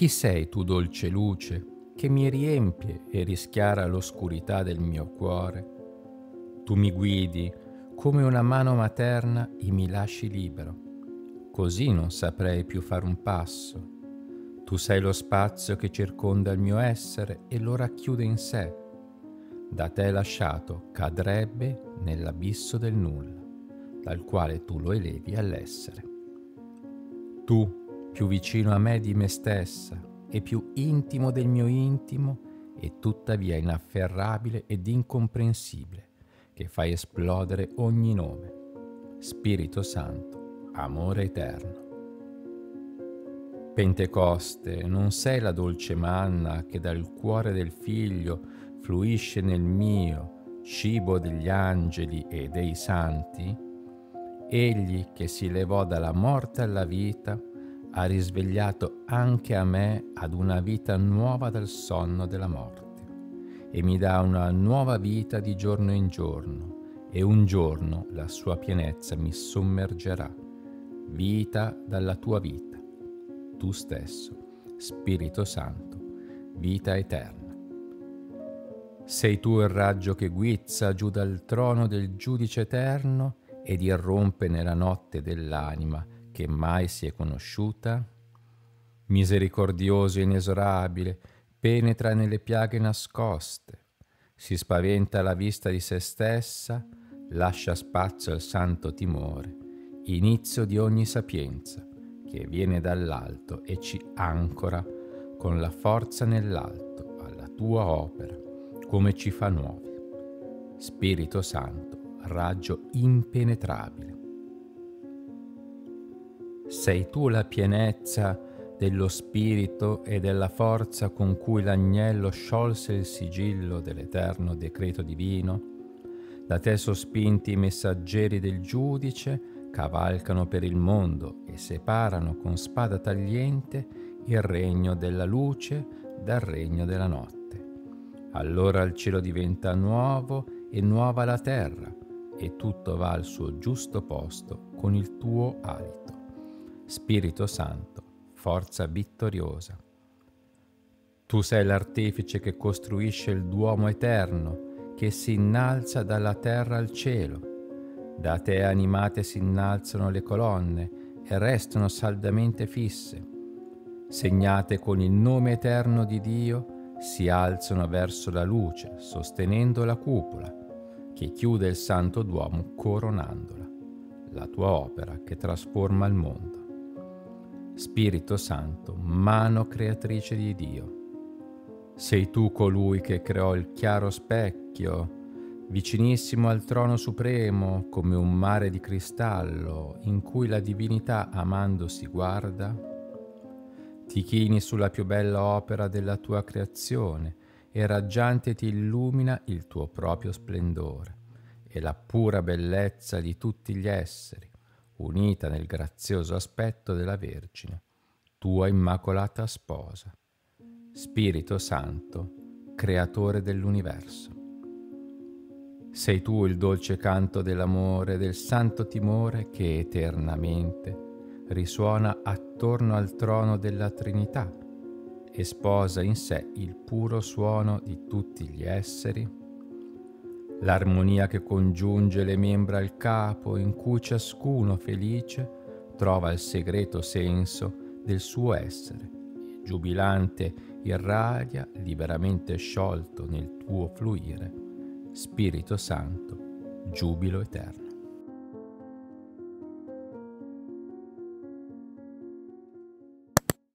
Chi sei tu, dolce luce, che mi riempie e rischiara l'oscurità del mio cuore? Tu mi guidi, come una mano materna, e mi lasci libero. Così non saprei più fare un passo. Tu sei lo spazio che circonda il mio essere e lo racchiude in sé. Da te lasciato cadrebbe nell'abisso del nulla, dal quale tu lo elevi all'essere. Tu, più vicino a me di me stessa e più intimo del mio intimo e tuttavia inafferrabile ed incomprensibile, che fai esplodere ogni nome. Spirito Santo, amore eterno. Pentecoste, non sei la dolce manna che dal cuore del Figlio fluisce nel mio, cibo degli angeli e dei santi? Egli che si levò dalla morte alla vita ha risvegliato anche a me ad una vita nuova dal sonno della morte e mi dà una nuova vita di giorno in giorno e un giorno la sua pienezza mi sommergerà, vita dalla tua vita, tu stesso, Spirito Santo, vita eterna. Sei tu il raggio che guizza giù dal trono del giudice eterno ed irrompe nella notte dell'anima che mai si è conosciuta? Misericordioso e inesorabile, penetra nelle piaghe nascoste, si spaventa alla vista di se stessa, lascia spazio al santo timore, inizio di ogni sapienza che viene dall'alto e ci ancora con la forza nell'alto alla tua opera, come ci fa nuovi. Spirito Santo, raggio impenetrabile. Sei tu la pienezza dello spirito e della forza con cui l'agnello sciolse il sigillo dell'eterno decreto divino. Da te sospinti i messaggeri del giudice cavalcano per il mondo e separano con spada tagliente il regno della luce dal regno della notte. Allora il cielo diventa nuovo e nuova la terra e tutto va al suo giusto posto con il tuo alito. Spirito Santo, forza vittoriosa. Tu sei l'artefice che costruisce il Duomo eterno, che si innalza dalla terra al cielo. Da te animate si innalzano le colonne e restano saldamente fisse. Segnate con il nome eterno di Dio, si alzano verso la luce, sostenendo la cupola, che chiude il Santo Duomo coronandola, la tua opera che trasforma il mondo. Spirito Santo, mano creatrice di Dio. Sei tu colui che creò il chiaro specchio, vicinissimo al trono supremo, come un mare di cristallo, in cui la divinità amando si guarda. Ti chini sulla più bella opera della tua creazione e raggiante ti illumina il tuo proprio splendore e la pura bellezza di tutti gli esseri, unita nel grazioso aspetto della Vergine, tua immacolata sposa. Spirito Santo, creatore dell'universo. Sei tu il dolce canto dell'amore, del santo timore che eternamente risuona attorno al trono della Trinità e sposa in sé il puro suono di tutti gli esseri. L'armonia che congiunge le membra al capo, in cui ciascuno felice trova il segreto senso del suo essere, giubilante irradia, liberamente sciolto nel tuo fluire. Spirito Santo, giubilo eterno.